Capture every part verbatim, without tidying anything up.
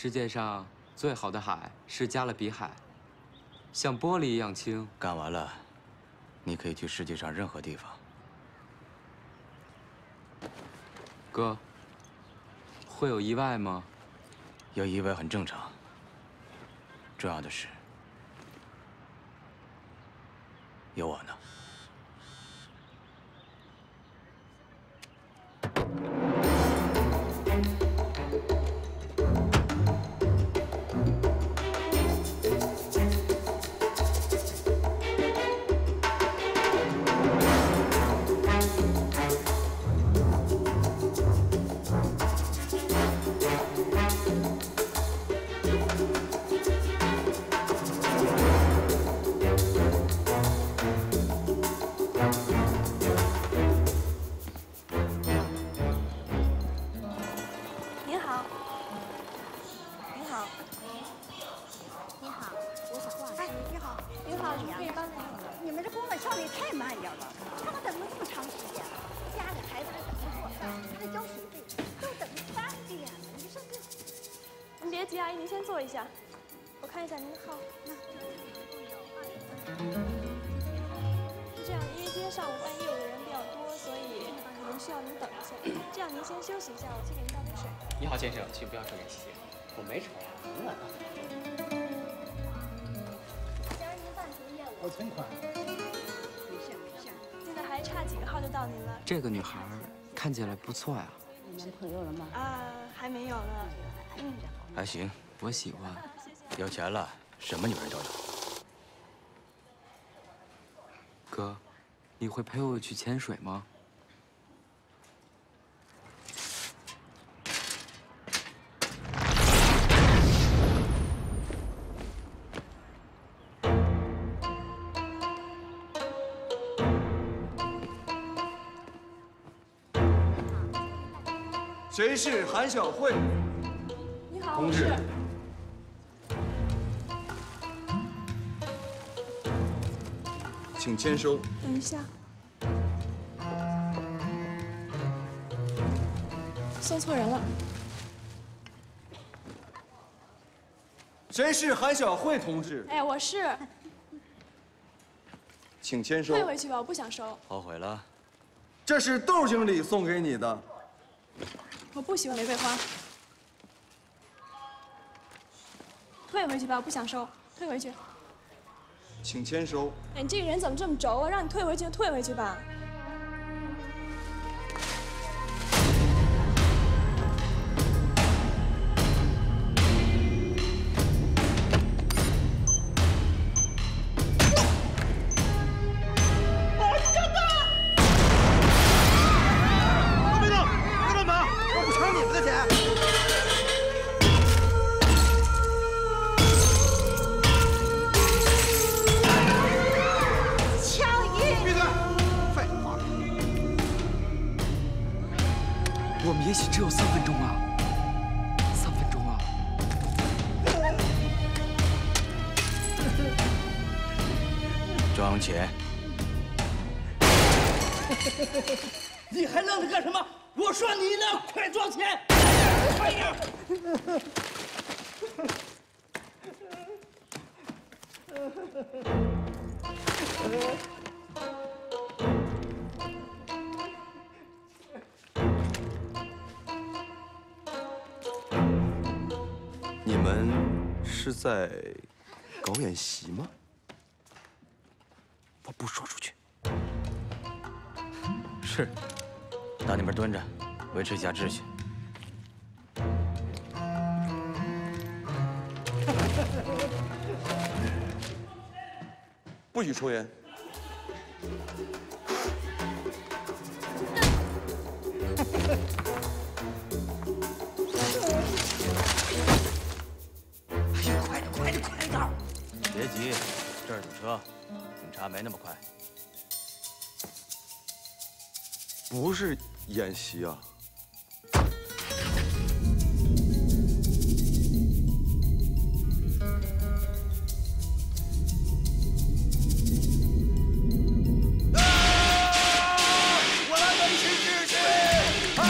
世界上最好的海是加勒比海，像玻璃一样轻。干完了，你可以去世界上任何地方。哥，会有意外吗？有意外很正常。重要的是，有我呢。 先生，请不要抽烟，谢谢。我没抽，您来吧。我教您办成业务。我存款。没事没事，现在还差几个号就到您了。这个女孩看起来不错呀。你男朋友了吗？啊，还没有呢。嗯，还行，我喜欢。有钱了，什么女人都有。哥，你会陪我去潜水吗？ 谁是韩晓慧？你好，同志。请签收。等一下，送错人了。谁是韩晓慧同志？哎，我是。请签收。退回去吧，我不想收。后悔了？这是窦经理送给你的。 我不喜欢玫瑰花，退回去吧，我不想收，退回去。请签收。哎，你这个人怎么这么轴啊？让你退回去就退回去吧。在搞演习吗？我不说出去。是，到那边蹲着，维持一下秩序。不许抽烟。 这儿堵车，警察没那么快。不是演习啊！啊！我来维持秩序！啊！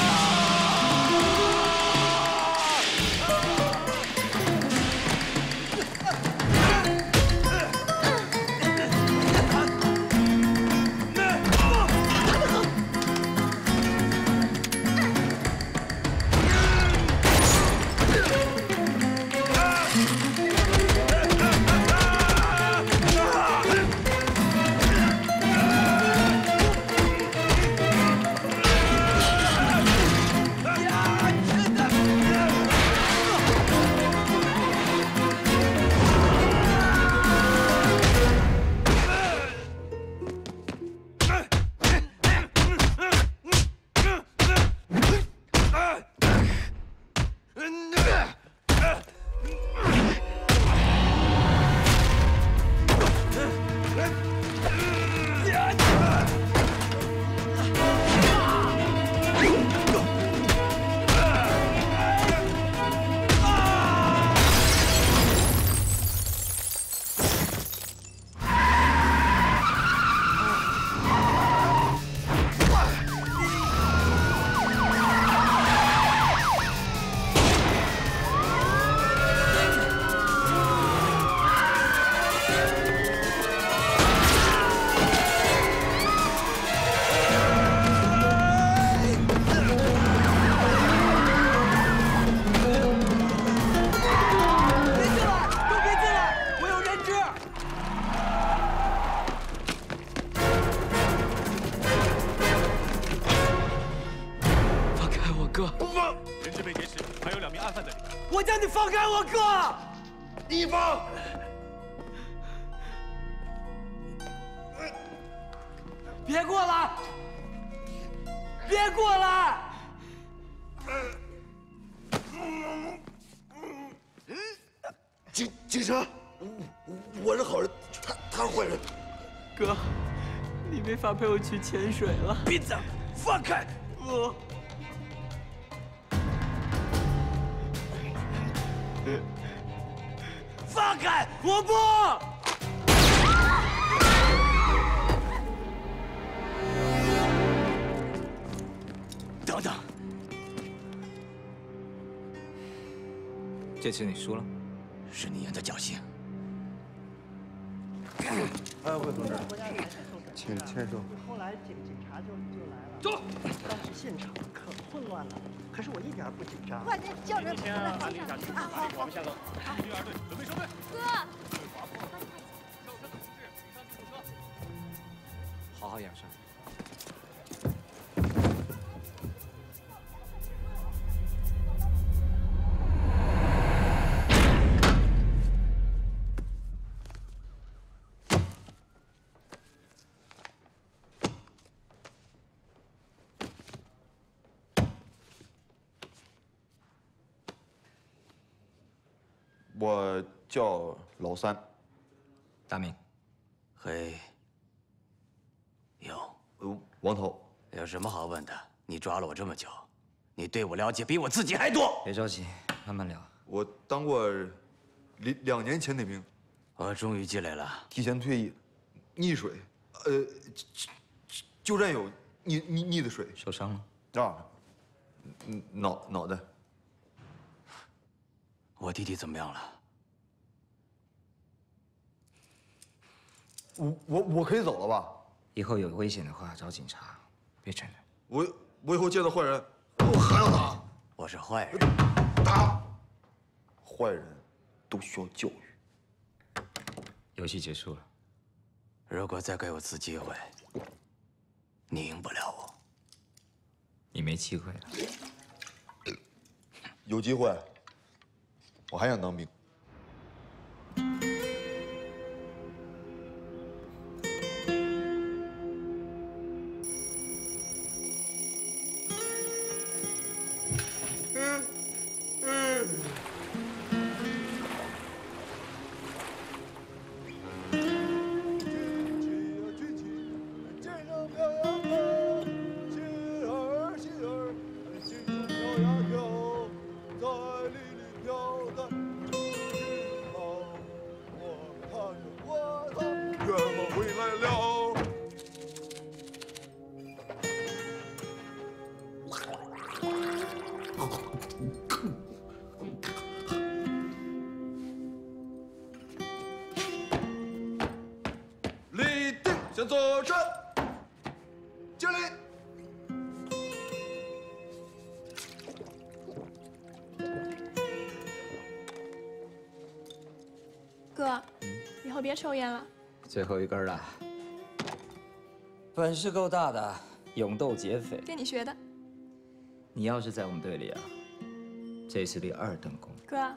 放！人质被劫持，还有两名案犯在里面。我叫你放开我哥！你放！别过来！别过来！警警察，我是好人，他他是坏人。哥，你没法陪我去潜水了。闭嘴！放开我！ 放开！我不！等等，这次你输了，是你赢的侥幸。哎，我同志，签签收。后来警警察就就来了。走。当时现场可混乱了。 可是我一点不紧张。快，叫人！先安定下去，我们下楼。一二队，准备收队。哥，好好养伤。我叫老三，大名，嘿，有，王头，有什么好问的？你抓了我这么久，你对我了解比我自己还多。别着急，慢慢聊。我当过两两年潜水兵，我终于积累了。提前退役，溺水，呃，就战友溺溺溺的水，受伤了啊，脑脑袋。 我弟弟怎么样了？我我我可以走了吧？以后有危险的话找警察，别承认。我我以后见到坏人，我还要打。我是坏人，打。坏人都需要教育。游戏结束了。如果再给我次机会，你赢不了我。你没机会了。有机会。 我还想当兵。别抽烟了，最后一根了。本事够大的，勇斗劫匪，跟你学的。你要是在我们队里啊，这次立二等功。哥，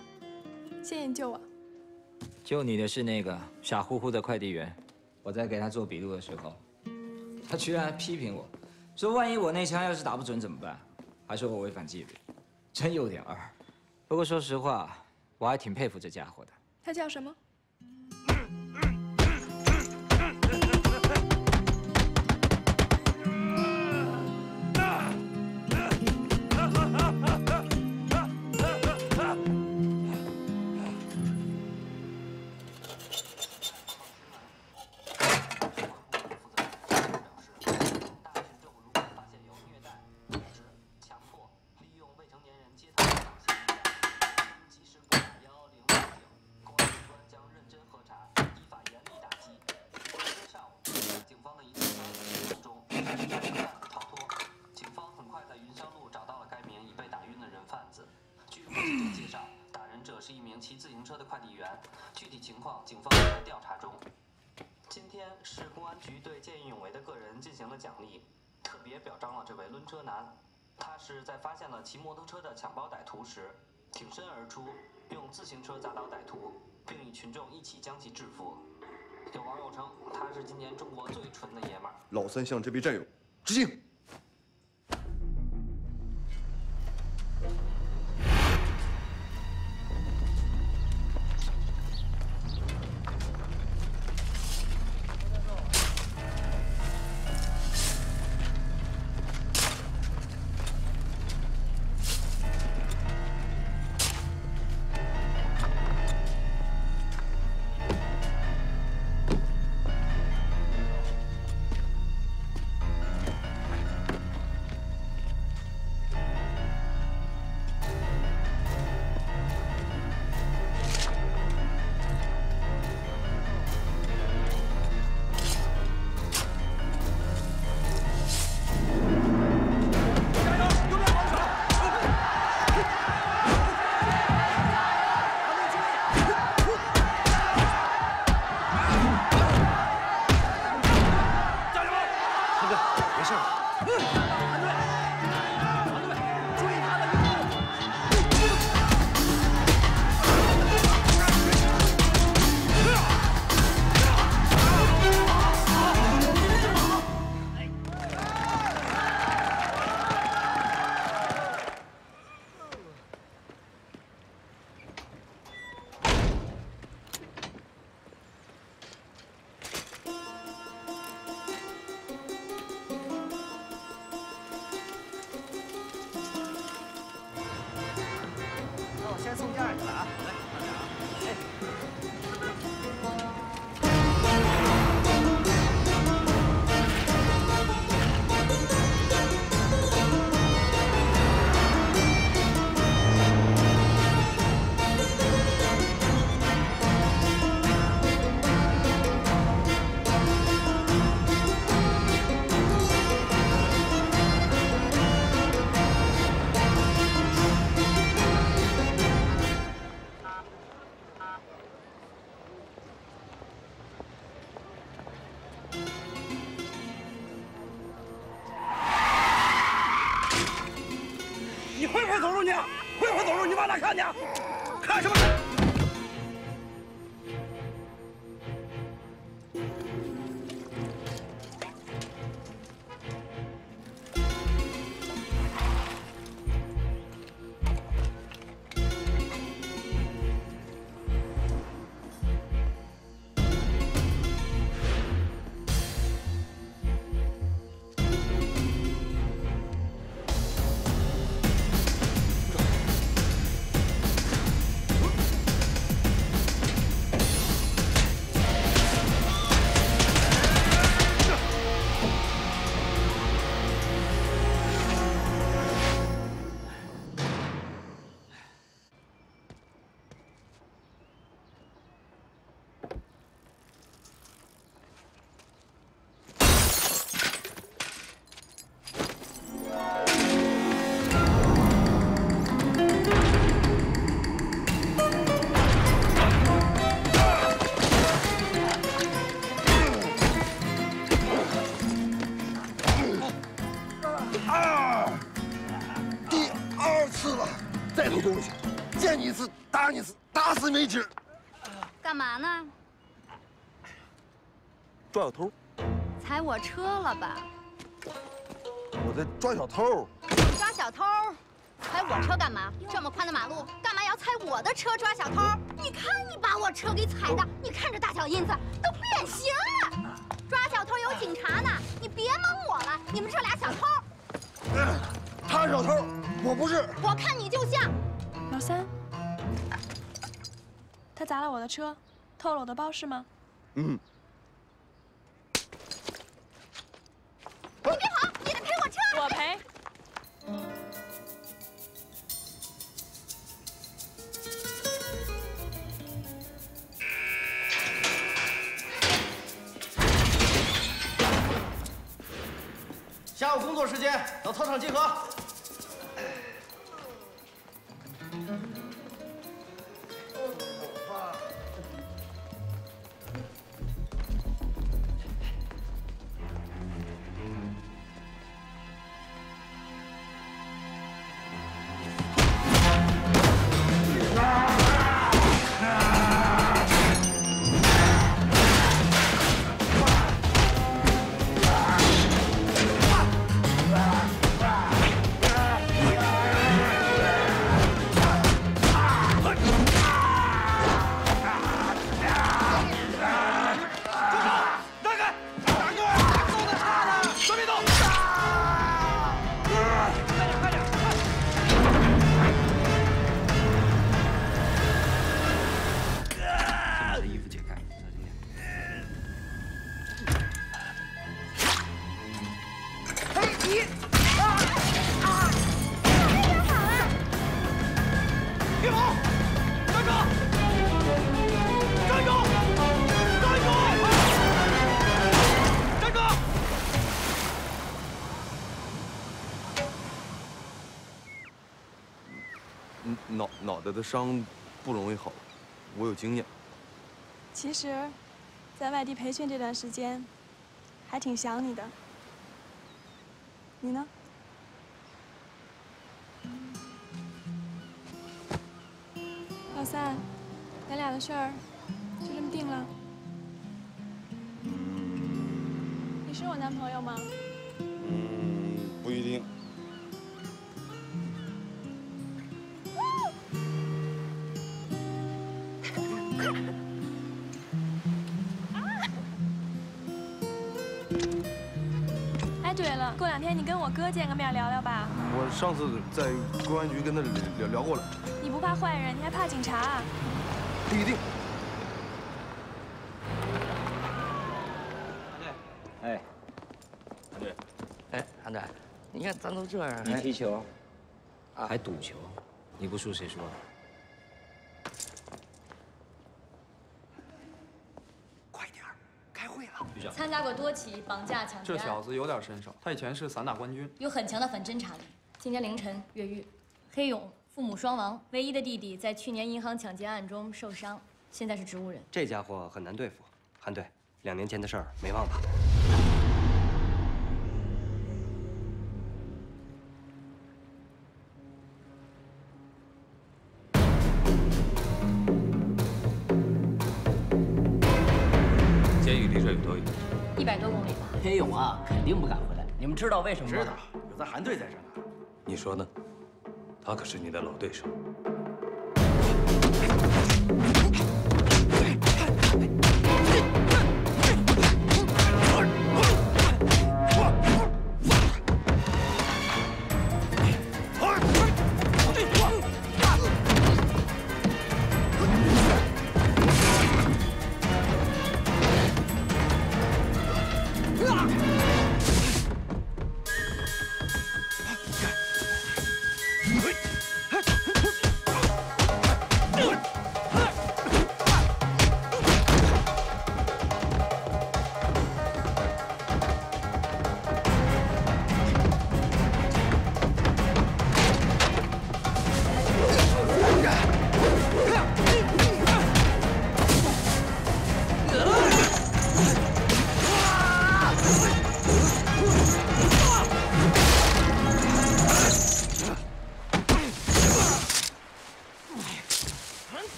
谢谢你救我。救你的是那个傻乎乎的快递员。我在给他做笔录的时候，他居然还批评我，说万一我那枪要是打不准怎么办？还说我违反纪律，真有点二。不过说实话，我还挺佩服这家伙的。他叫什么？他是在发现了骑摩托车的抢包歹徒时，挺身而出，用自行车砸倒歹徒，并与群众一起将其制服。有网友称他是今年中国最纯的野马。老三向这位战友致敬。 抓小偷，踩我车了吧？我在抓小偷。抓小偷，踩我车干嘛？这么宽的马路，干嘛要踩我的车抓小偷？你看你把我车给踩的，你看这大小印子都不远行了。抓小偷有警察呢，你别蒙我了。你们这俩小偷，他是小偷，我不是。我看你就像老三，他砸了我的车，偷了我的包是吗？嗯。 我赔。下午工作时间到操场集合。一，啊啊！这就好了。别跑，站住！站住！站住！站住！脑脑袋的伤不容易好，我有经验。其实，在外地培训这段时间，还挺想你的。 你呢？老三，咱俩的事儿就这么定了。你是我男朋友吗？嗯，不一定。过两天你跟我哥见个面聊聊吧。我上次在公安局跟他聊聊过了。你不怕坏人，你还怕警察啊？不一定。哎，韩队，哎，韩队，你看咱都这样，你踢球，还赌球，你不输谁输啊？快点儿，开会了。局长，参加过多起绑架抢劫。这小子有点身手。 他以前是散打冠军，有很强的反侦查力。今天凌晨越狱，黑勇父母双亡，唯一的弟弟在去年银行抢劫案中受伤，现在是植物人。这家伙很难对付。韩队，两年前的事儿没忘吧？监狱离这有多远？一百多公里吧。黑勇啊，肯定不敢回来。 你们知道为什么吗？知道，有咱韩队在这呢。你说呢？他可是你的老对手。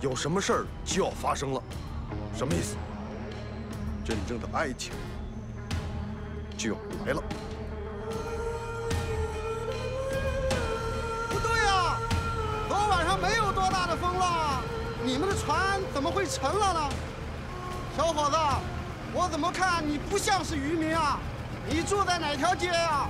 有什么事儿就要发生了，什么意思？真正的爱情就要来了。不对呀，昨晚上没有多大的风浪，你们的船怎么会沉了呢？小伙子，我怎么看你不像是渔民啊？你住在哪条街呀？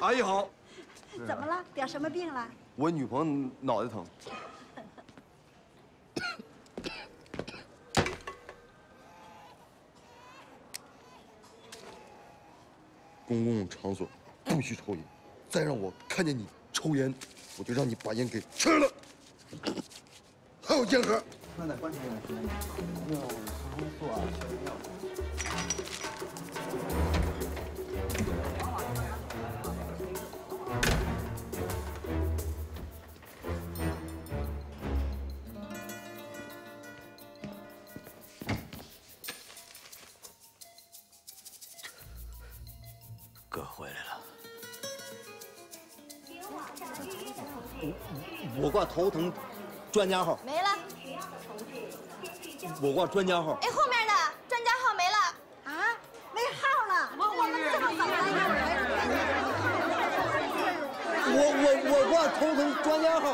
阿姨好，怎么了？得什么病了？我女朋友脑袋疼。公共场所不许抽烟，再让我看见你抽烟，我就让你把烟给吃了。还有烟盒。放在棺材里。用工作。哥回来了。我, 我挂头疼专家号没了。我挂专家号。哎，后面的专家号没了啊？没号了。我我们这么早来？我我我挂头疼专家号。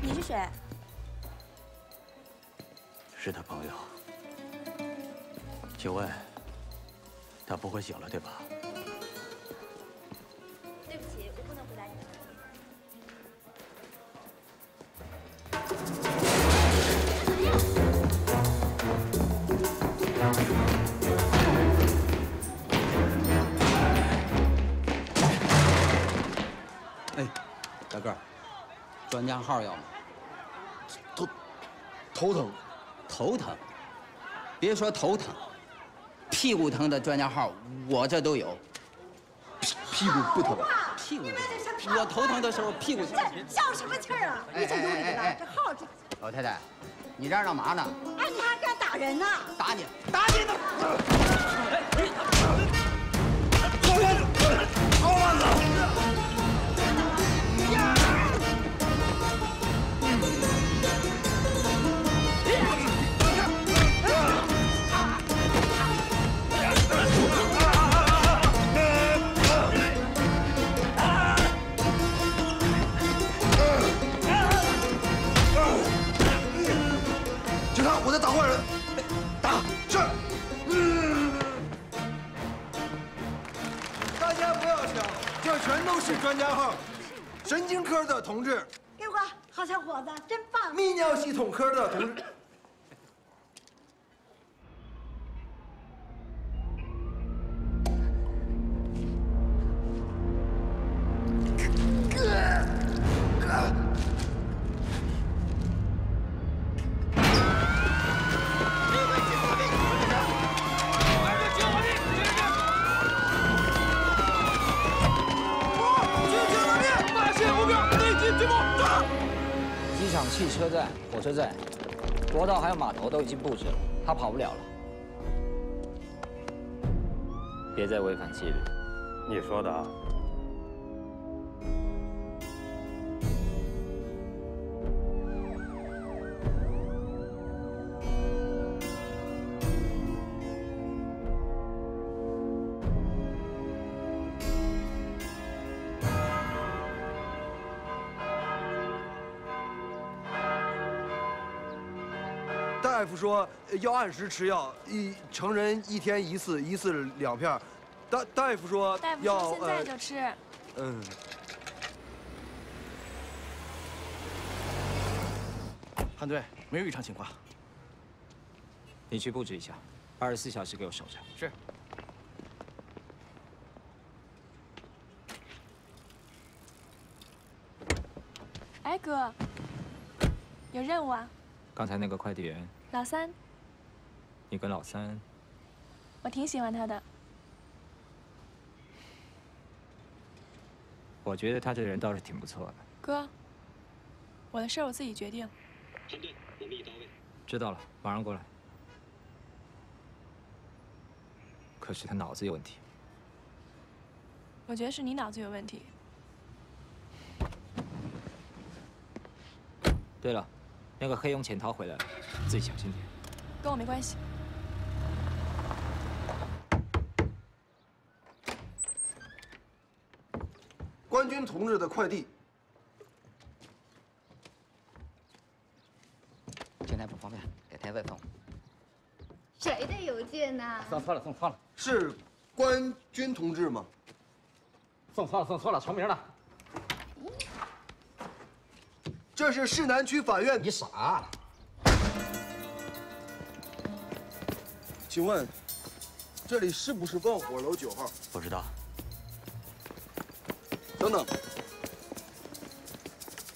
你是谁？是他朋友。请问？ 他不会醒了，对吧？对不起，我不能回答你的问题。哎，大个儿，专家号要吗？头头疼，头疼，别说头疼。 屁股疼的专家号，我这都有。屁股不疼，屁股我头疼的时候屁股疼。这消什么气儿啊？你这有理了，这号这。老太太，你嚷嚷嘛呢？哎，你还敢打人呢？打你，打你呢！好样的，好样的！是专家号，神经科的同志。给我，好小伙子，真棒！泌尿系统科的同志。汽车站、火车站、国道还有码头都已经布置了，他跑不了了。别再违反纪律。你说的啊。大夫说要按时吃药，一成人一天一次，一次两片。大大夫说要，大夫说现在就吃。嗯。韩队，没有异常情况。你去布置一下，二十四小时给我守着。是。哎，哥，有任务啊。刚才那个快递员。 老三，你跟老三，我挺喜欢他的。我觉得他这人倒是挺不错的。哥，我的事我自己决定。陈队，我们已到位。知道了，马上过来。可是他脑子有问题。我觉得是你脑子有问题。对了。 那个黑佣潜逃回来了，自己小心点。跟我没关系。官军同志的快递，前台不方便，改天再送。谁的邮件呢？送错了，送错了。是官军同志吗？送错了，送错了，重名了。 这是市南区法院。你傻啊？请问，这里是不是万火楼九号？不知道。等等，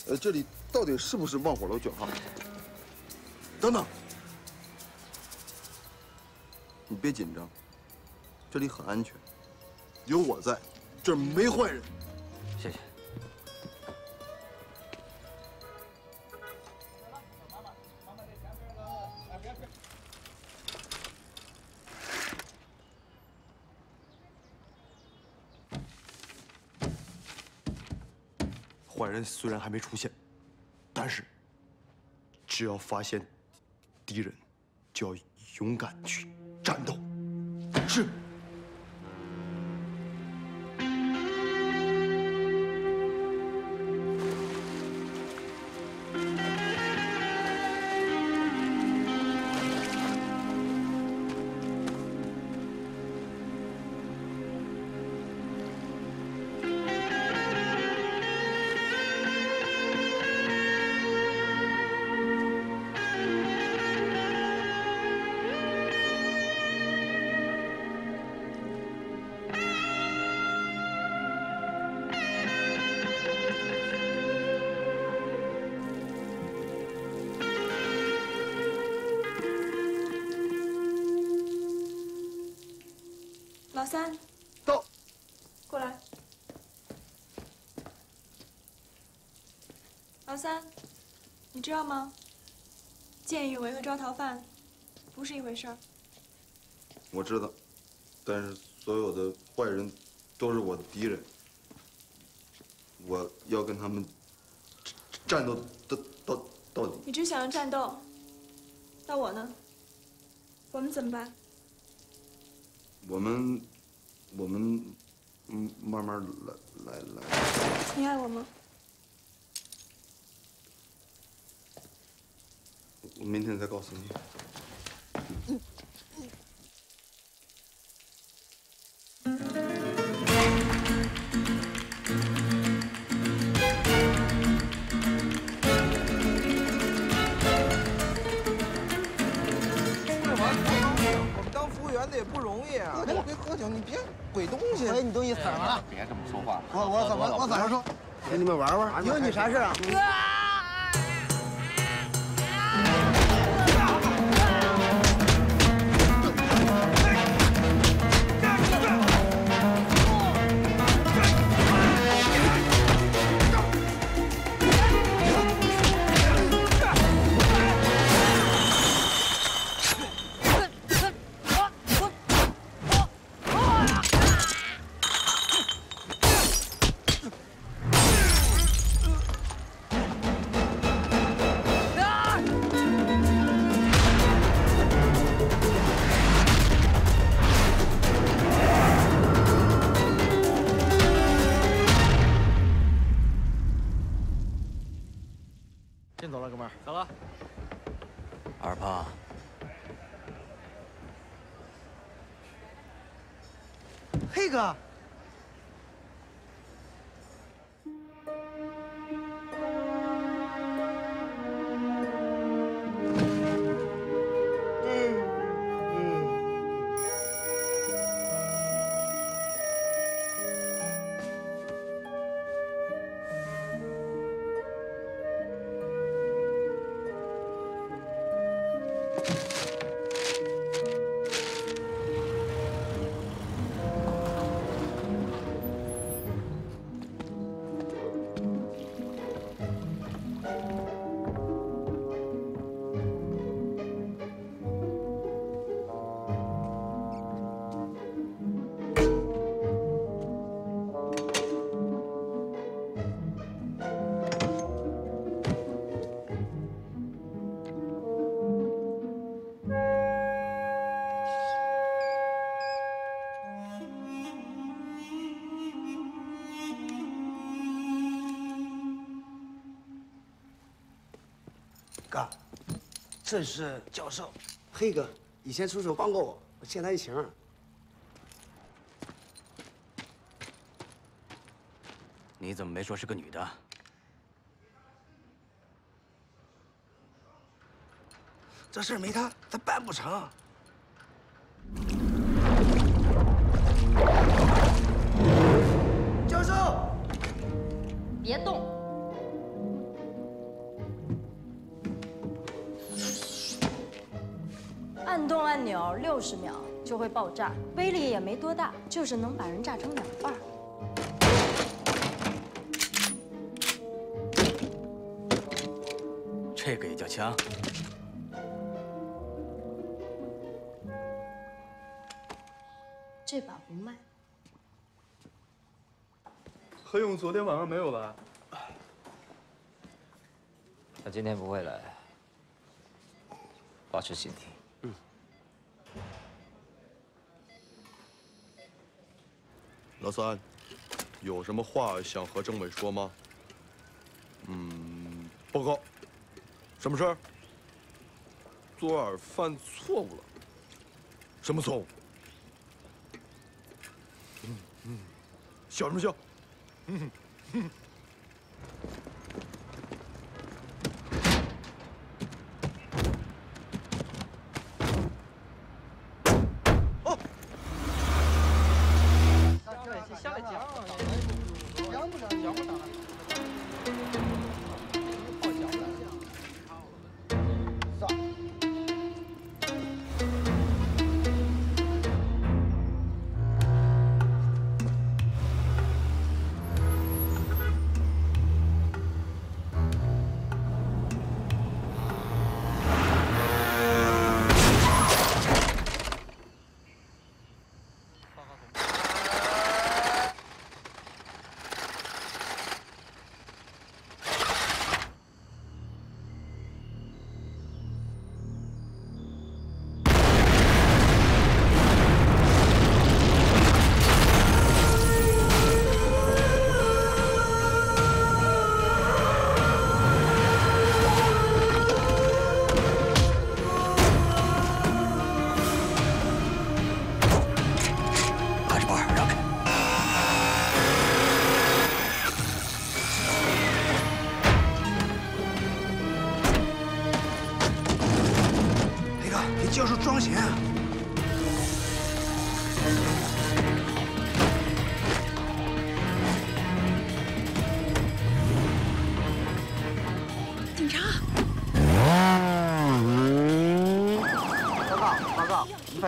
呃，这里到底是不是万火楼九号？等等，你别紧张，这里很安全，有我在，这儿没坏人。谢谢。坏人虽然还没出现，但是只要发现敌人，就要勇敢去战斗。是。 老三，到，过来。老三，你知道吗？见义勇为和抓逃犯不是一回事儿。我知道，但是所有的坏人都是我的敌人，我要跟他们战斗到到到底。你只想要战斗，那我呢？我们怎么办？ 我们，我们，嗯，慢慢来，来来。你爱我吗？我明天再告诉你。我我怎么我怎么说？跟你们玩玩，有你啥事啊？哥，嗯嗯，哥，这是教授。黑哥以前出手帮过我，我欠他一情。你怎么没说是个女的？这事没他，他办不成。 六十秒就会爆炸，威力也没多大，就是能把人炸成两半儿。这个也叫枪？这把不卖。何勇昨天晚上没有来，他今天不会来，保持警惕。嗯。老三，有什么话想和政委说吗？嗯，报告，什么事儿？昨儿犯错误了。什么错误？嗯嗯，笑什么笑？嗯嗯。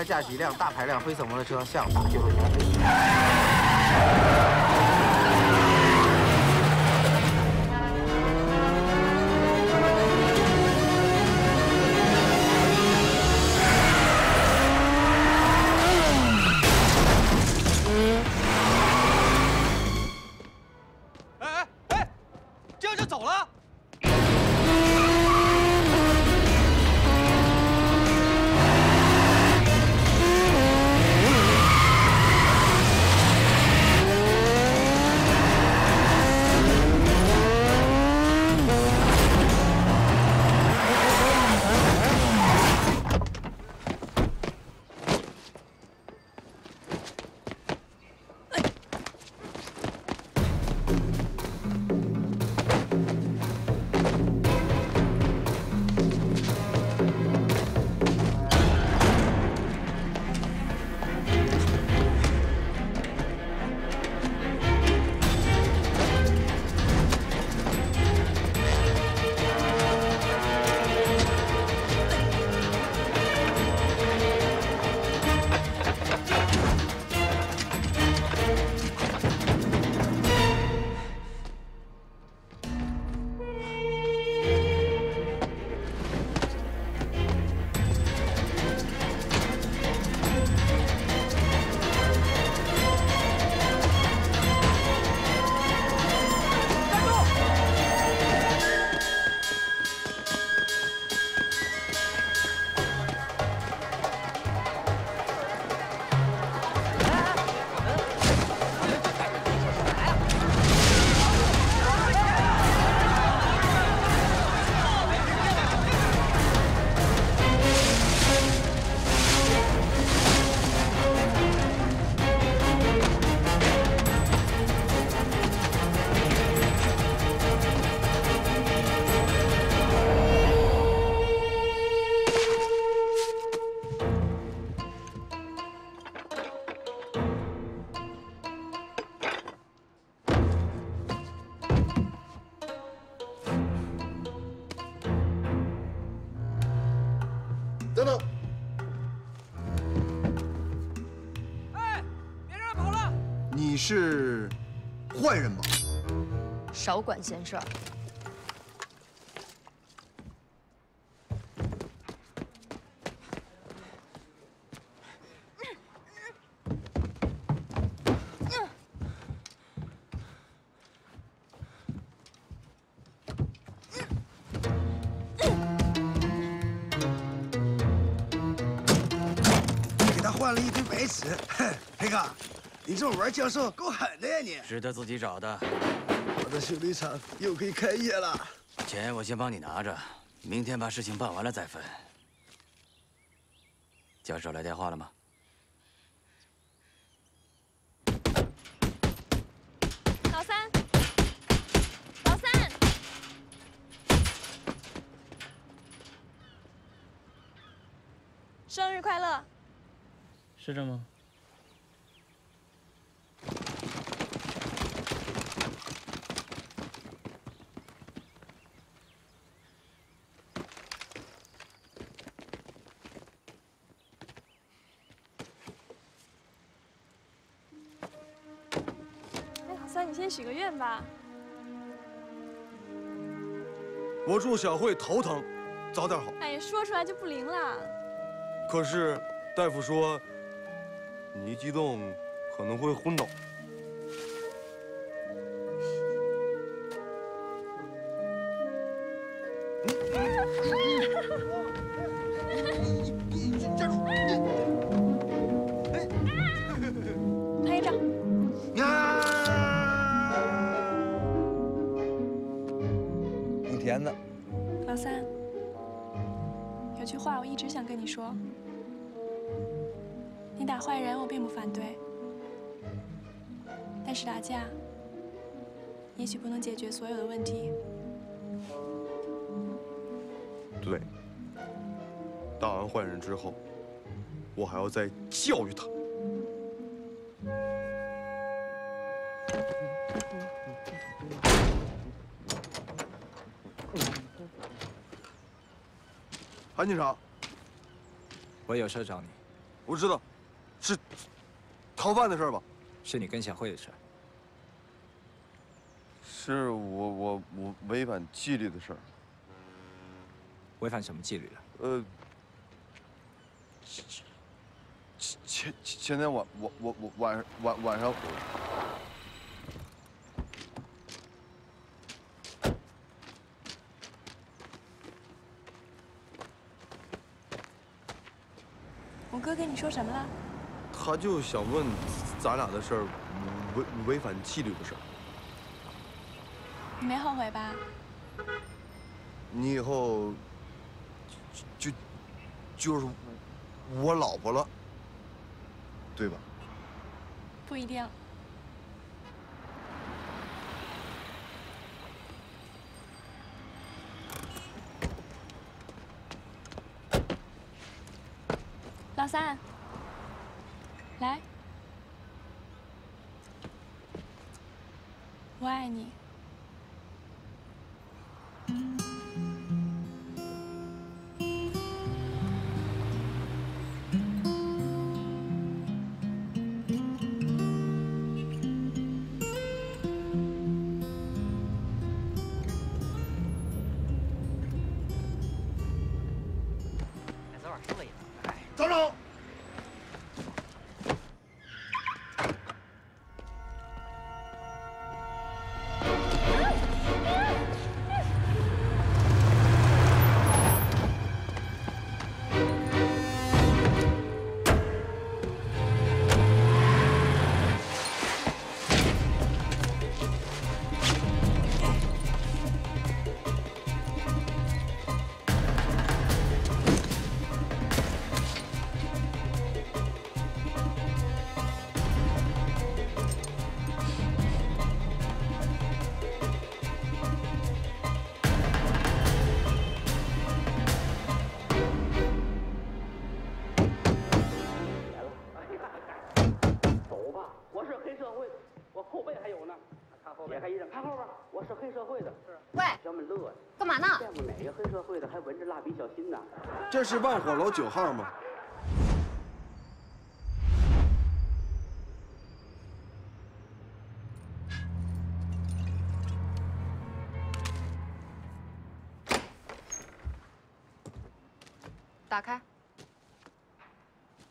驾驶一辆大排量灰色摩托车向大救护员飞行。哎哎哎，这样就走了？ 是坏人吧？少管闲事儿。嗯没吃。黑哥，你这么玩教授够狠的呀你！是他自己找的。我的修理厂又可以开业了。钱我先帮你拿着，明天把事情办完了再分。教授来电话了吗？ 老三，老三，生日快乐！是这吗？你先许个愿吧。我祝小慧头疼，早点好。哎呀，说出来就不灵了。可是大夫说，你一激动可能会昏倒。拍照。啊！ 甜的，老三，有句话我一直想跟你说。你打坏人我并不反对，但是打架也许不能解决所有的问题。对，打完坏人之后，我还要再教育他。 韩警长，我有事找你。我知道，是逃犯的事吧？是你跟小慧的事。是我我我违反纪律的事。违反什么纪律了？呃，前前前天晚我我我晚晚晚上。 哥跟你说什么了？他就想问咱俩的事儿，违违反纪律的事儿。你没后悔吧？你以后就就是我老婆了，对吧？不一定。老三，来，我爱你。昨晚睡了。 走走。这是万火楼九号吗？打开。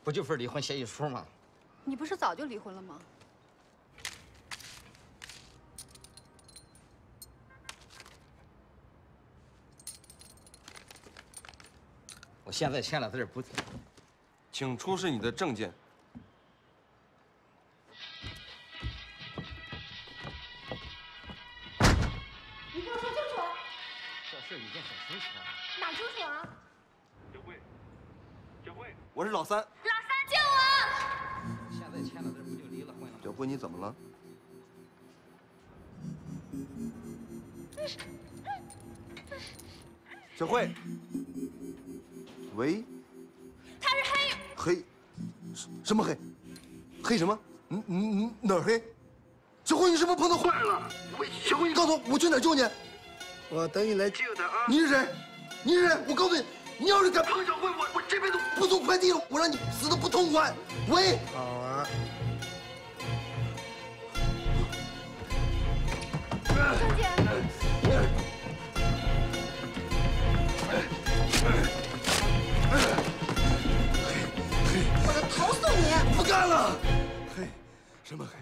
不就是离婚协议书吗？你不是早就离婚了吗？我现在欠了他这补贴，请出示你的证件。事已经很清楚了。哪清楚啊？小慧，小慧，我是老三。老三救我！现在签了字不就离了婚了吗？小慧，你怎么了？小慧，喂。他是黑。黑，什么黑？黑什么？嗯嗯嗯，哪儿黑？ 小辉，你是不是碰到坏人了？我小辉，你告诉我，我去哪儿救你？我等你来救他啊！你是谁？你是谁？我告诉你，你要是敢碰小辉，我我这辈子不送快递了，我让你死的不痛快！喂，好啊！小姐，我要投诉你！不干了！嘿，什么黑？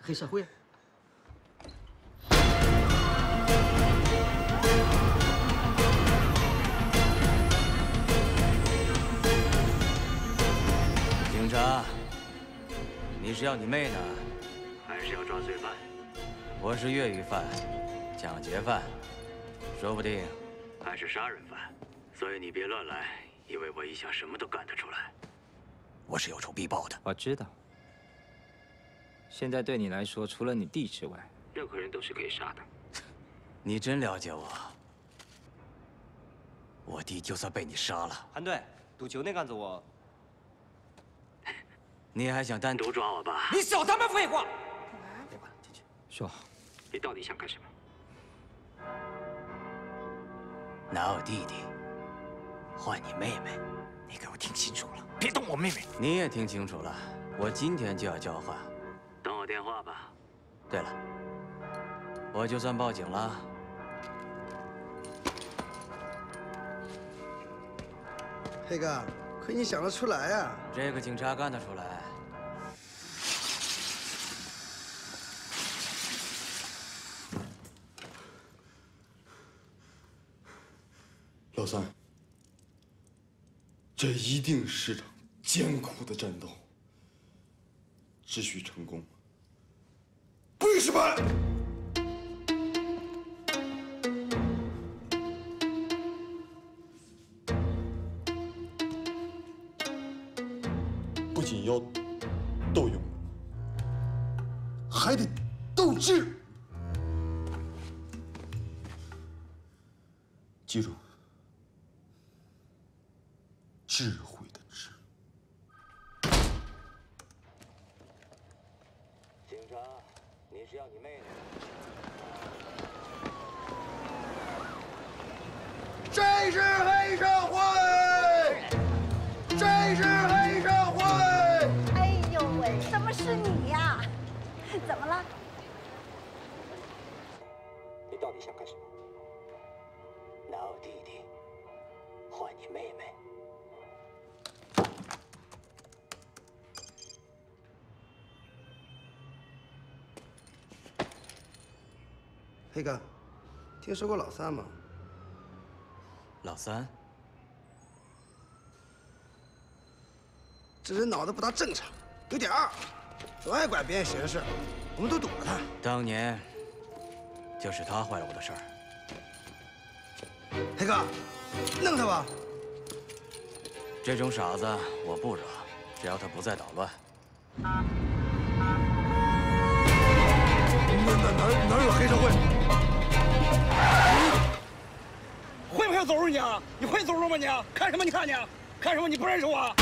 黑社会。警察，你是要你妹呢，还是要抓罪犯？我是越狱犯、抢劫犯，说不定还是杀人犯，所以你别乱来，因为我一想什么都干得出来。我是有仇必报的。我知道。 现在对你来说，除了你弟之外，任何人都是可以杀的。你真了解我。我弟就算被你杀了，韩队，赌球那杆子我……你还想单独抓我吧？你少他妈废话！别管了，进去说。你到底想干什么？拿我弟弟换你妹妹，你给我听清楚了，别动我妹妹。你也听清楚了，我今天就要交换。 等我电话吧。对了，我就算报警了，黑哥，亏你想得出来啊！这个警察干得出来。老三，这一定是场艰苦的战斗，只许成功。 不许失败！不仅要斗勇，还得斗智。记住，智慧的智。警察。 你是要你妹妹？谁是黑社会？谁是黑社会？哎呦喂，怎么是你呀？怎么了？你到底想干什么？拿我弟弟换你妹妹？黑哥，听说过老三吗？老三，这人脑子不大正常，有点二，总爱管别人闲事，我们都躲着他。当年就是他坏了我的事儿。黑哥，弄他吧！这种傻子我不惹，只要他不再捣乱。哪哪哪有黑社会？ 会不会走路你啊？你会走路吗你、啊？看什么你看你、啊？看什么你不认识我、啊？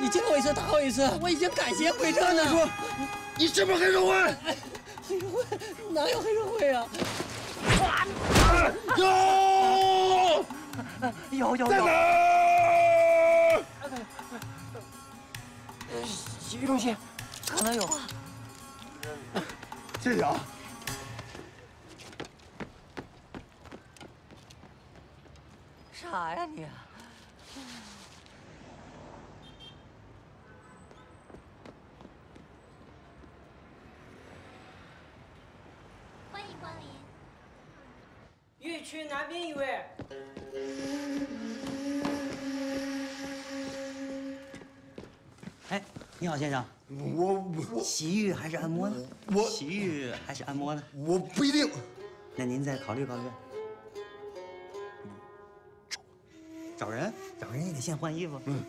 你见我一次打我一次，我已经改邪归正了。你说，你是不是黑社会？黑社会哪有黑社会啊？有有有！在哪儿？洗浴中心，可能有。谢谢啊。 啥呀你？欢迎光临。御区南边一位。哎，你好，先生。我我洗浴还是按摩呢？我洗浴还是按摩呢？我不一定。那您再考虑考虑。 找人，找人也得先换衣服。嗯，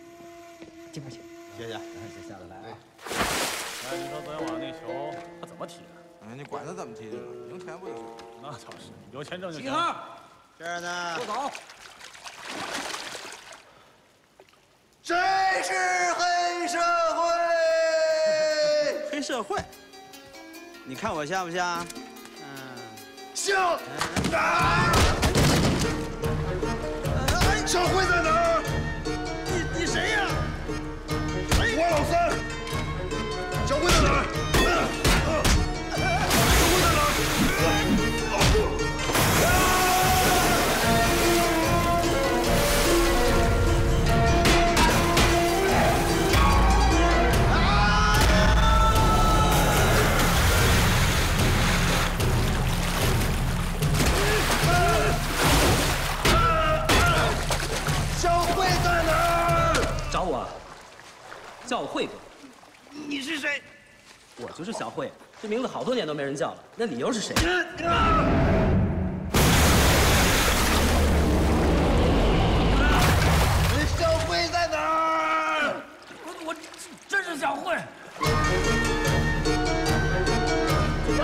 这边请，谢谢。这下得来啊。哎，你说昨天晚上那球他怎么踢的？哎，你管他怎么踢的，赢钱不就行？那倒是，有钱挣就行。集合，这儿呢。不走。谁是黑社会？黑社会。你看我像不像？嗯，像。啊！ 社会在哪儿？你你谁呀？我老三。社会在哪儿？社会在哪儿？ 教会在哪儿？找我，叫我慧哥。你是谁？我就是小慧，这名字好多年都没人叫了。那理由是谁？小慧在哪儿？我我真是小慧。走。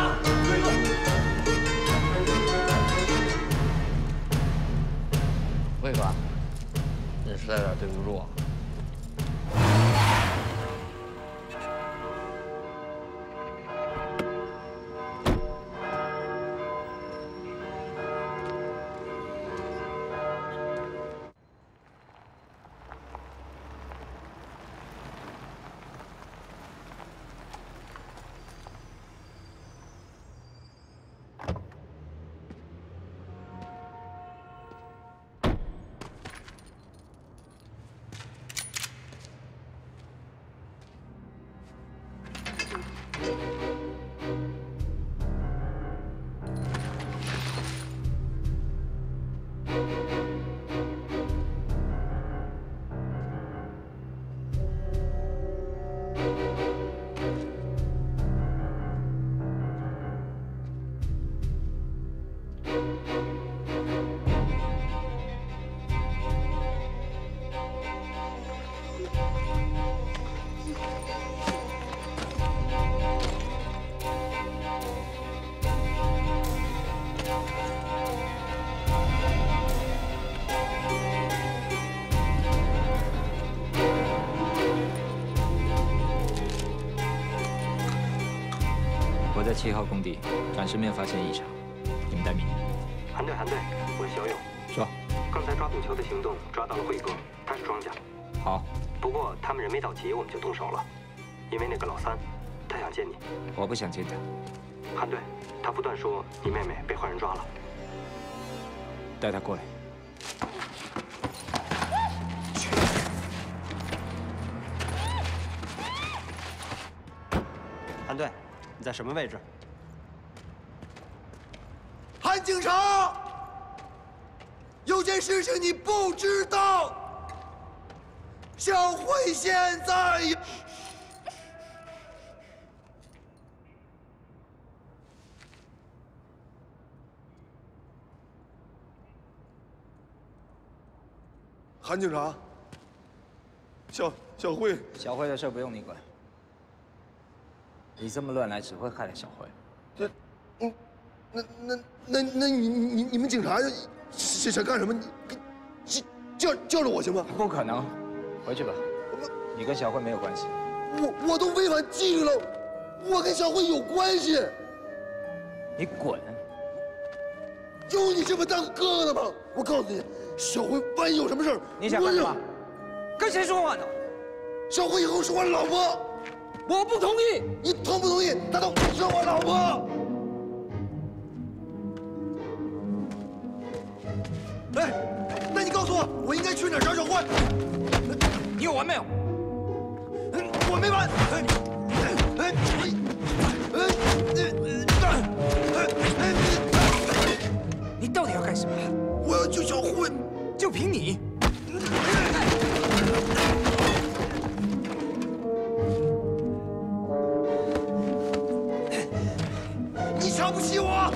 慧哥。 你实在有点对不住啊！在七号工地展示面发现异常，你们待命。韩队，韩队，我是小勇。说，刚才抓赌球的行动抓到了慧哥，他是庄家。好，不过他们人没到齐，我们就动手了，因为那个老三，他想见你。我不想见他。韩队，他不断说你妹妹被坏人抓了，带他过来。 你在什么位置？韩警察，有件事情你不知道，小慧现在韩警察，小小慧，小慧的事不用你管。 你这么乱来，只会害了小慧。这，嗯，那那那那你你你们警察想想干什么？你叫叫着我行吗？不可能，回去吧。你跟小慧没有关系。我我都违反纪律了，我跟小慧有关系。你滚！有你这么当哥的吗？我告诉你，小辉万一有什么事儿，你想干什么？跟谁说话呢？小辉以后是我老婆，我不同意。你同不同意？她都是我老婆。 哎，那你告诉我，我应该去哪儿找小辉？你有完没有？我没完。你到底要干什么？我要救小辉，就凭你？你瞧不起我？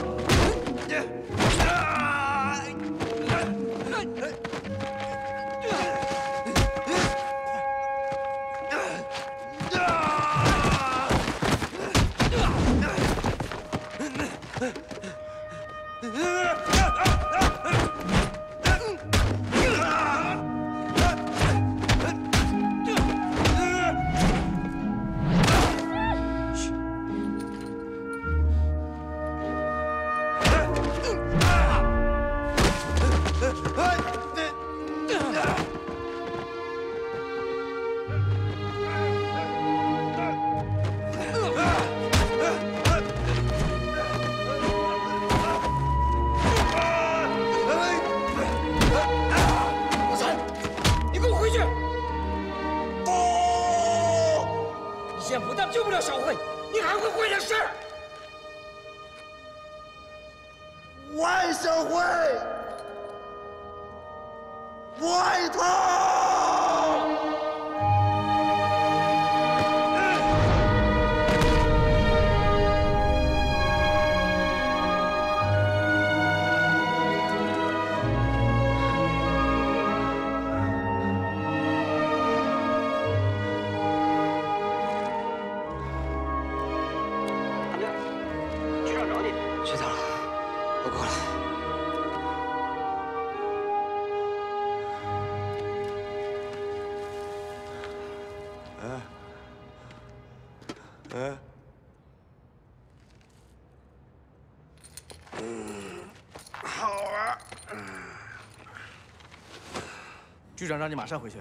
局长让你马上回去，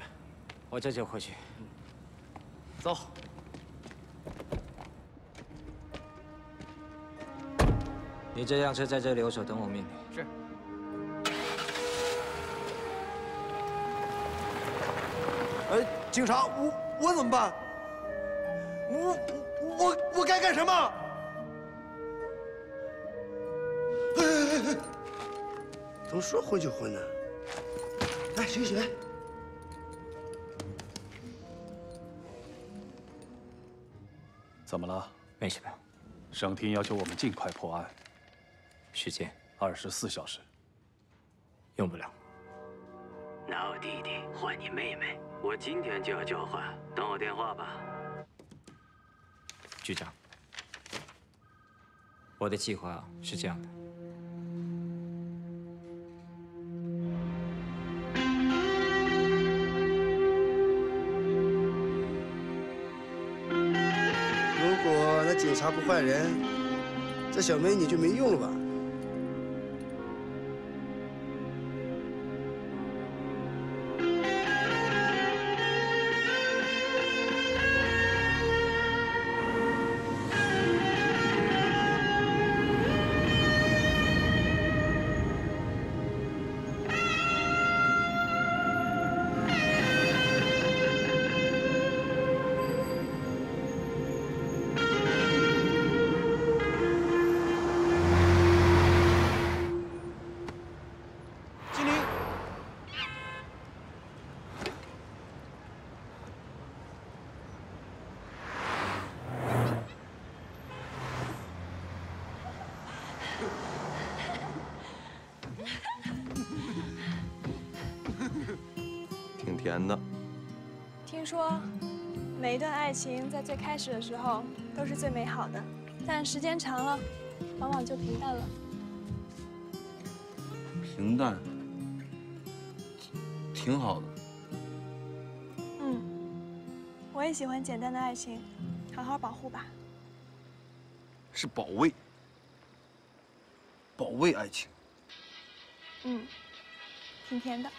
我这就回去。走。你这辆车在这留守，等我命令。是。哎，警察，我我怎么办？我我我该干什么？哎哎哎！都说混就混呢。来，醒醒！ 怎么了？没什么。省厅要求我们尽快破案，时间二十四小时。用不了。老弟弟，换你妹妹，我今天就要交换，等我电话吧。局长，我的计划是这样的。 警察不换人，这小美女就没用了吧？甜的。听说，每一段爱情在最开始的时候都是最美好的，但时间长了，往往就平淡了。平淡，挺好的。嗯，我也喜欢简单的爱情，好好保护吧。是保卫。保卫爱情。嗯，挺甜的。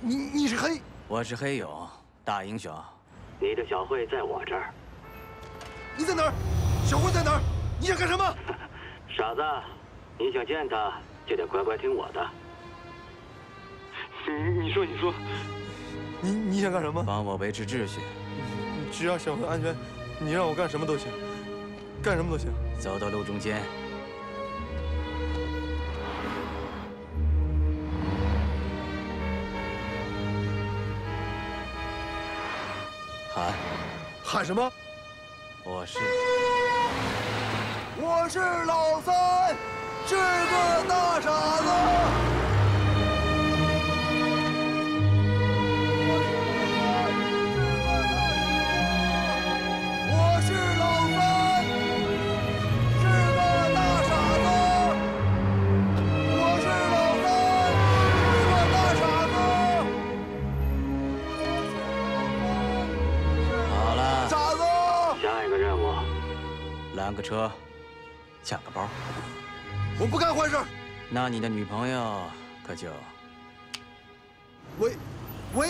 你你是黑，我是黑勇，大英雄。你的小慧在我这儿。你在哪儿？小慧在哪儿？你想干什么？傻子，你想见她就得乖乖听我的。你你说你说，你你想干什么？帮我维持秩序。只要小慧安全，你让我干什么都行，干什么都行。走到路中间。 喊，喊什么？我是，我是老三，是个大傻子。我是老三，是个大傻子。我是老三，是个大傻子。我是老三，是个大傻子。 好了，傻子，下一个任务，拦个车，抢个包。我不干坏事。那你的女朋友可就……喂，喂，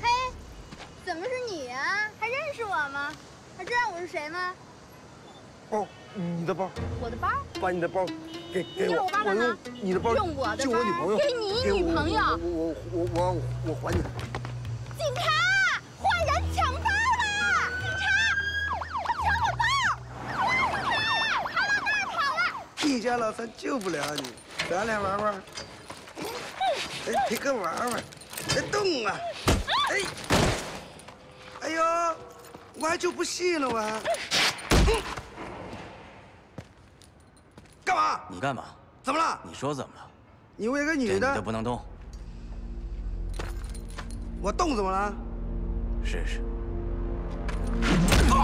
嘿，怎么是你啊？还认识我吗？还知道我是谁吗？包，你的包。我的包。把你的包给给我。我用你的包用我的包，我女朋友给你女朋友。我我我我还你。警察。 你家老三救不了你，咱俩玩玩。哎，别跟玩玩，别动啊！哎，哎呦，我还就不信了我。干嘛？你干嘛？怎么了？你说怎么了？你为个女的，女的不能动。我动怎么了？试试。走。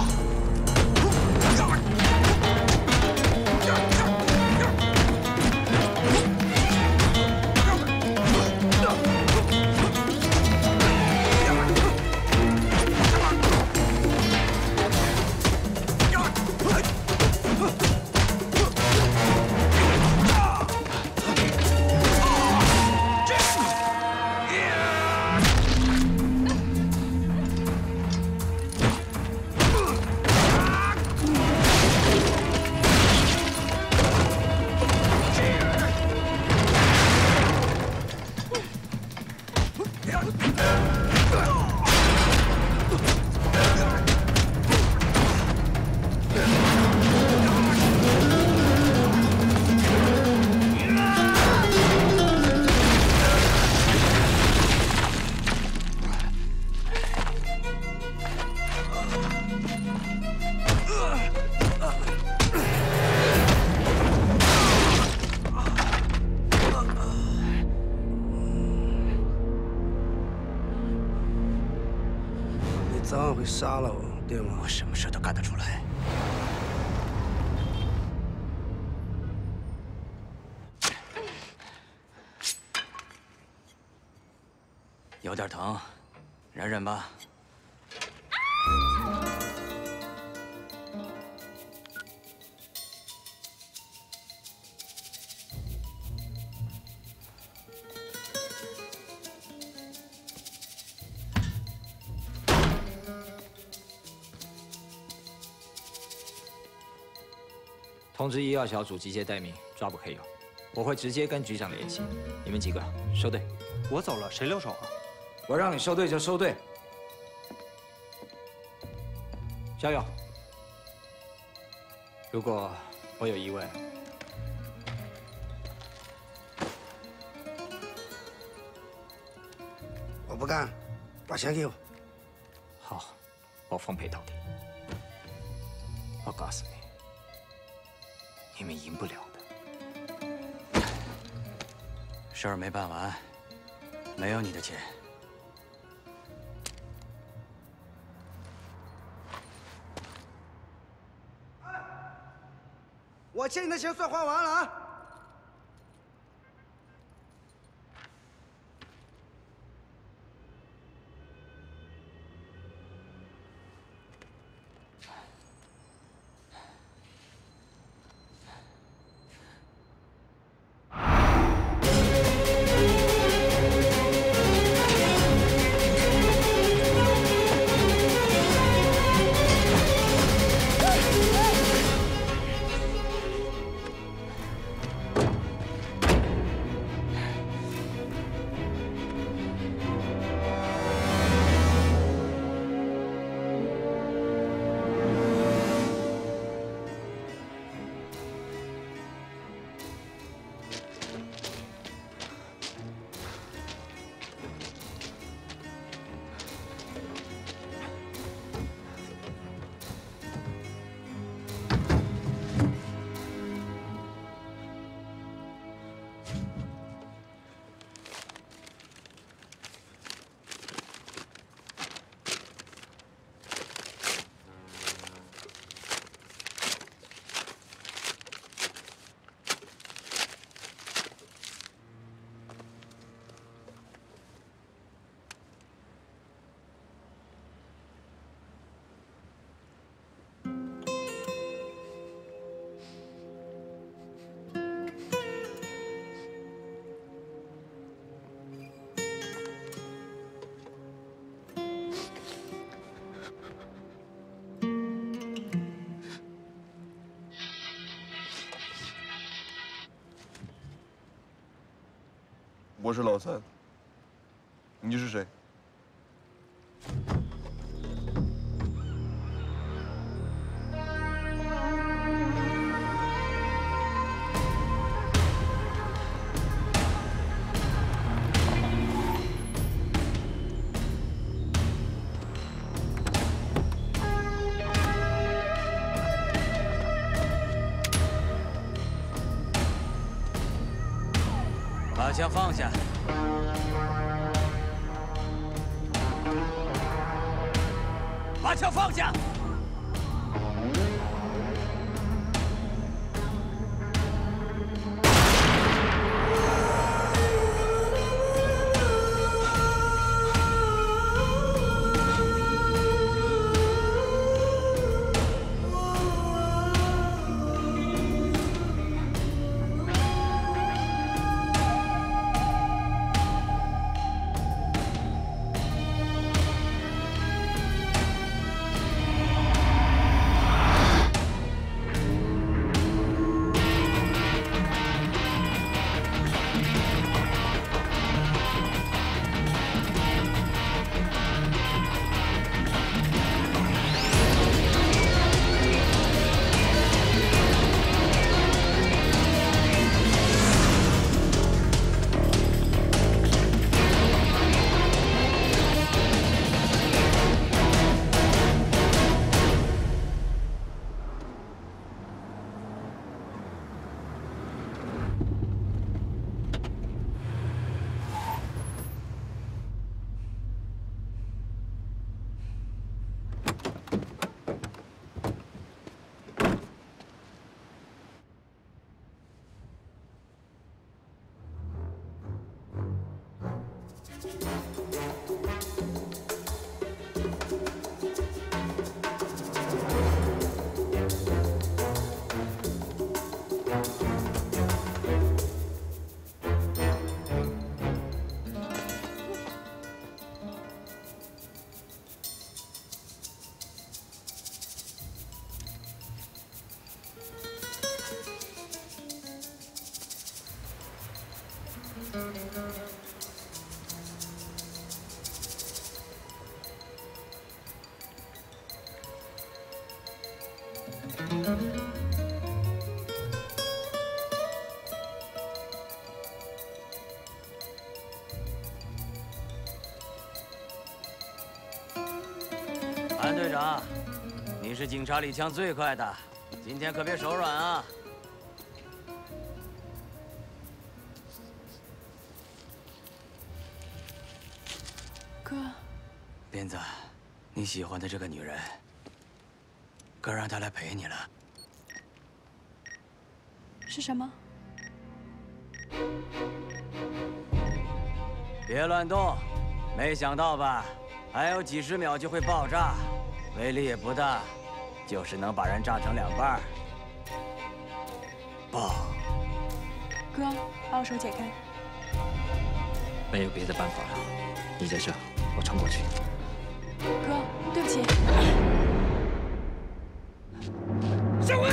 杀了我，对吗？我什么事都干得出来。有点疼，忍忍吧。通知医药小组集结待命，抓捕黑勇。我会直接跟局长联系。你们几个收队。我走了，谁留守啊？我让你收队就收队。逍遥，如果我有疑问，我不干，把钱给我。好，我奉陪到底。我告诉你。 你们赢不了的，事儿没办完，没有你的钱。我欠你的钱算还完了啊！我是老三，你是谁？把枪放下。 把枪放下！韩队长，你是警察里枪最快的，今天可别手软啊！ 斌子，你喜欢的这个女人，哥让她来陪你了。是什么？别乱动！没想到吧？还有几十秒就会爆炸，威力也不大，就是能把人炸成两半。爆！哥，把我手解开。没有别的办法了，你在这，我冲过去。 哥，对不起。下跪！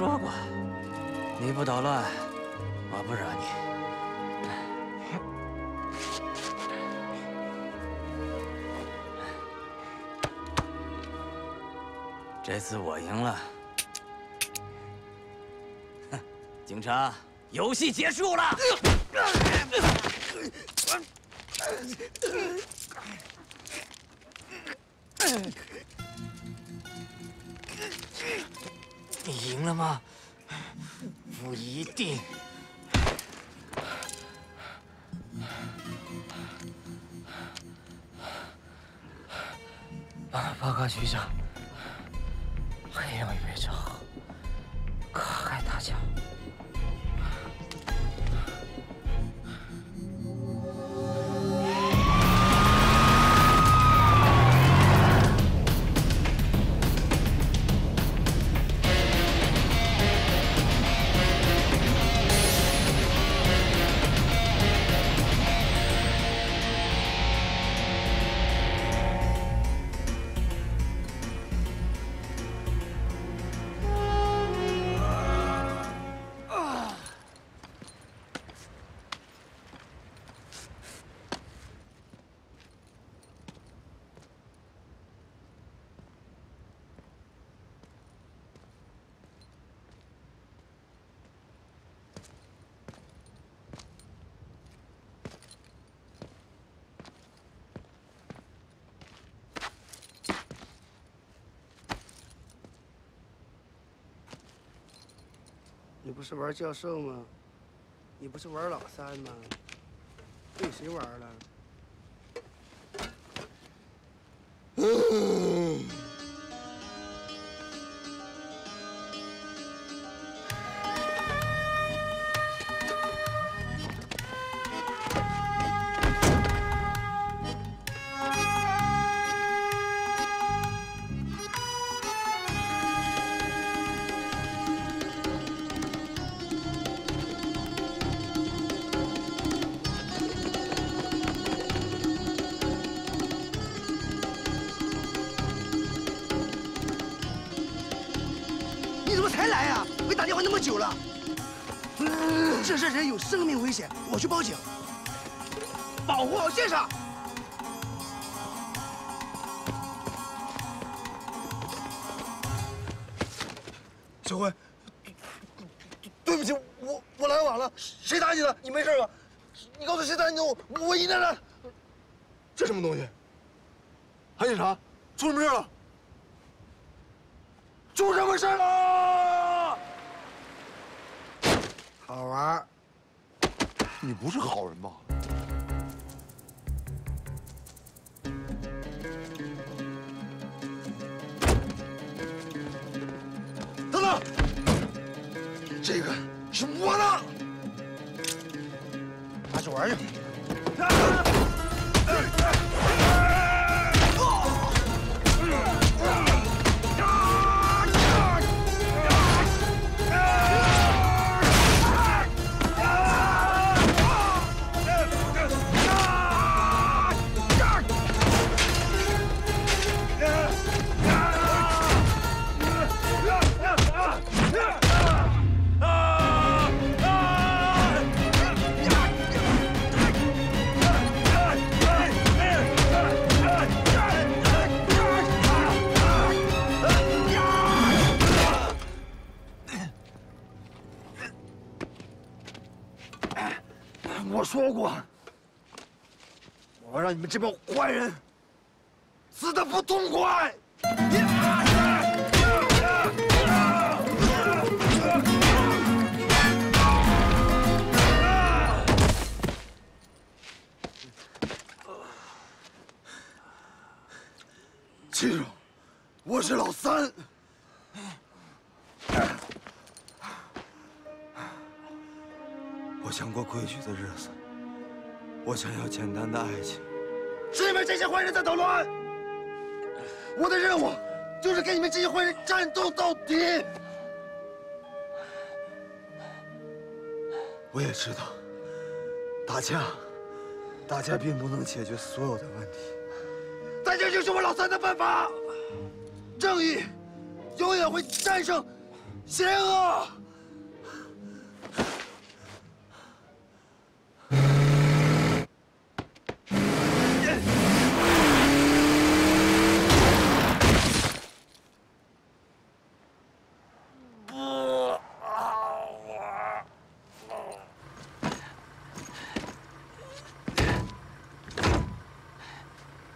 说过，你不捣乱，我不惹你。 这次我赢了，哼！警察，游戏结束了。你赢了吗？不一定。啊，报告局长。 黑龙乐章，可汗大将。你不是玩教授吗？你不是玩老三吗？被谁玩了？嗯、这事人有生命危险，我去报警，保护好现场。 小辉，对不起，我我来晚了。谁打你的？你没事吧？你告诉谁打你的？我我一定来。这什么东西？韩警察，出什么事了？出什么事了？ 好玩，你不是好人吧？等等，这个是我的，拿去玩去。说过，我要让你们这帮坏人死得不痛快！ 记住，我是老三。 我想过规矩的日子，我想要简单的爱情。是你们这些坏人在捣乱！我的任务就是跟你们这些坏人战斗到底。我也知道，打架，打架并不能解决所有的问题，但这就是我老三的办法。正义永远会战胜邪恶！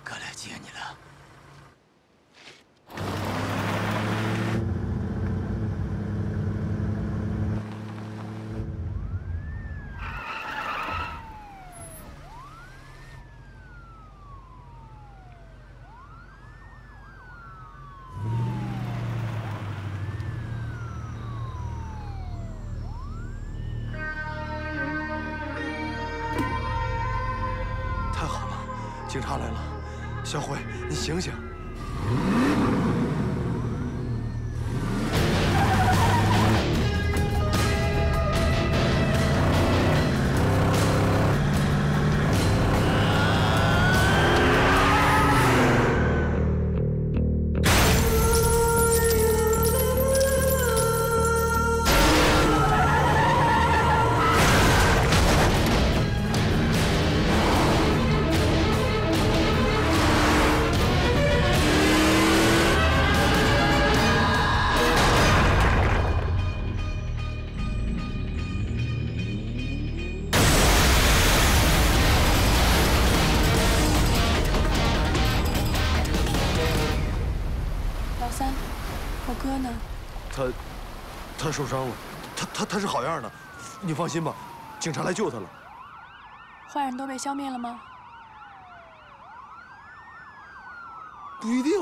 哥来接你了。 警察来了，小辉，你醒醒！ 哥呢？他，他受伤了，他他他是好样的，你放心吧，警察来救他了。坏人都被消灭了吗？不一定。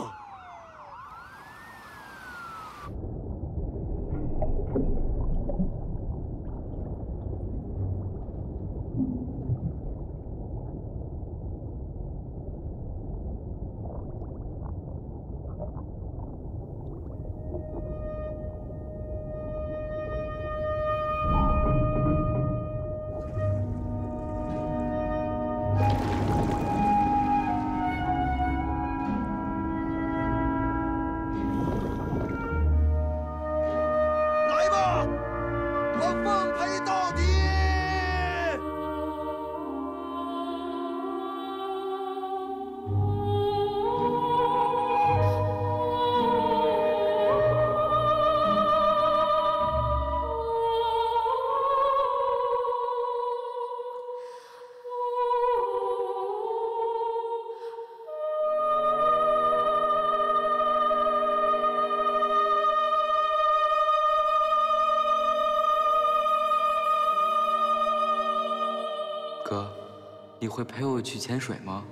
哥，你会陪我去潜水吗？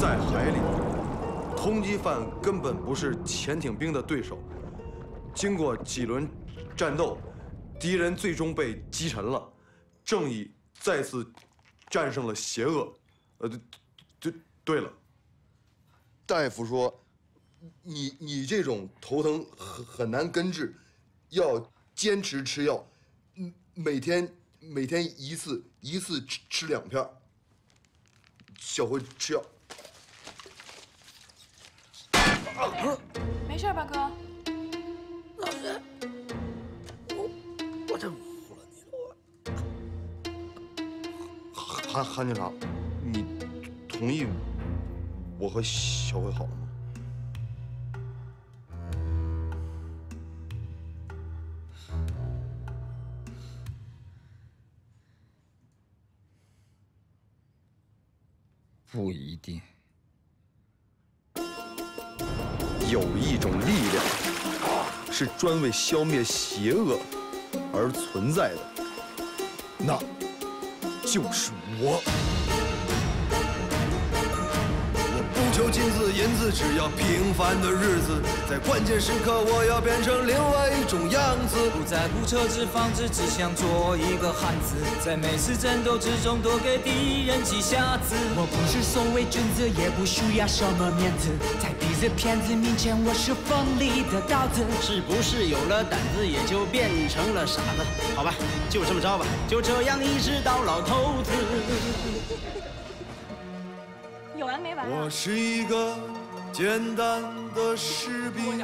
在海里，通缉犯根本不是潜艇兵的对手。经过几轮战斗，敌人最终被击沉了，正义再次战胜了邪恶。呃，对对了，大夫说，你你这种头疼很很难根治，要坚持吃药，每天每天一次，一次吃吃两片。小辉吃药。 没事吧，哥？老师，我我真服了你了。韩韩警察，你同意我和小慧好了吗？不一定。有一种力量是专为消灭邪恶而存在的，那就是我。我不求金子银子，只要平凡的日子。在关键时刻，我要变成另外一种样子。不在乎车子房子，只想做一个汉子。在每次战斗之中，多给敌人几下子。我不是所谓君子，也不需要什么面子。在逼着骗子面前，我是锋利的刀子。是不是有了胆子，也就变成了傻子？好吧，就这么着吧，就这样一直到老头子。有完没完啊？我是一个简单的士兵，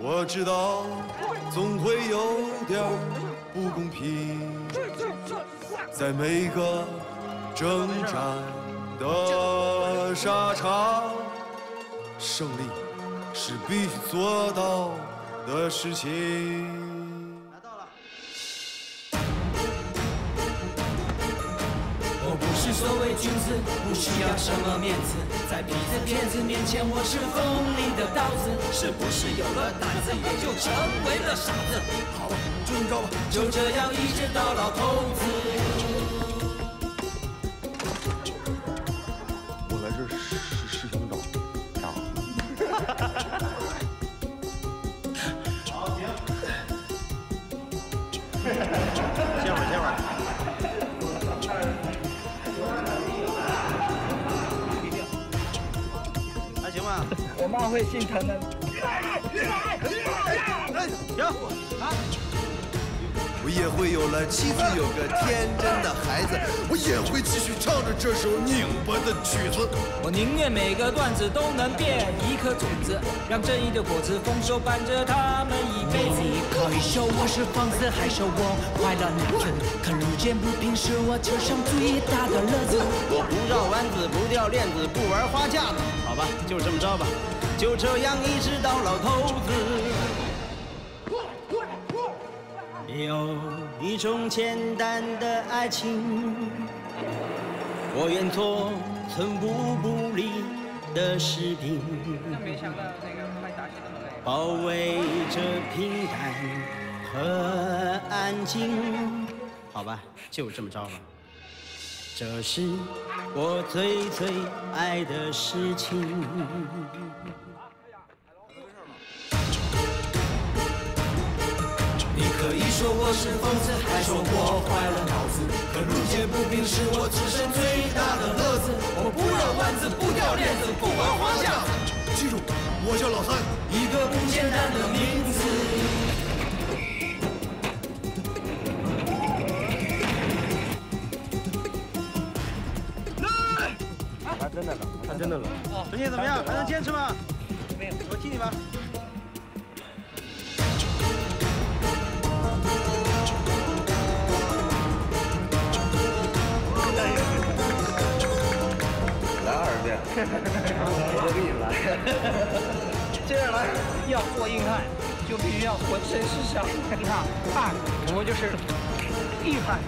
我知道总会有点不公平，在每个征战的沙场，胜利是必须做到的事情。 不是所谓君子，不需要什么面子，在痞子骗子面前，我是锋利的刀子。是不是有了胆子，也就成为了傻子？好吧，就这么着吧，就这样一直到老头子。我来这儿是是想找啥？好，停。歇会儿，歇会儿。 我妈会心疼的。我也会有了妻子，有个天真的孩子，我也会继续唱着这首拧巴的曲子。我宁愿每个段子都能变一颗种子，让正义的果子丰收，伴着他们一辈子。可以说我是疯子，还说我快乐男子，可路见不平是我求生最大的乐子。我不绕弯子，不掉链子，不玩花架子。 好吧，就这么着吧，就这样一直到老头子。有一种简单的爱情，我愿做寸步不离的士兵。保卫着平淡和安静。好吧，就这么着吧。 这是我最最爱的事情。你可以说我是疯子，还说我坏了脑子。可路见不平是我此生最大的乐子。我不绕弯子，不掉链子，不玩花架子。记住，我叫老三。一个不简单的名字。 真的冷，他真的冷。陈姐怎么样？还能坚持吗？没有，我替你吧。来二遍，我都给你来。接着来，要做硬汉，就必须要浑身是伤。你看，汉不过就是硬汉。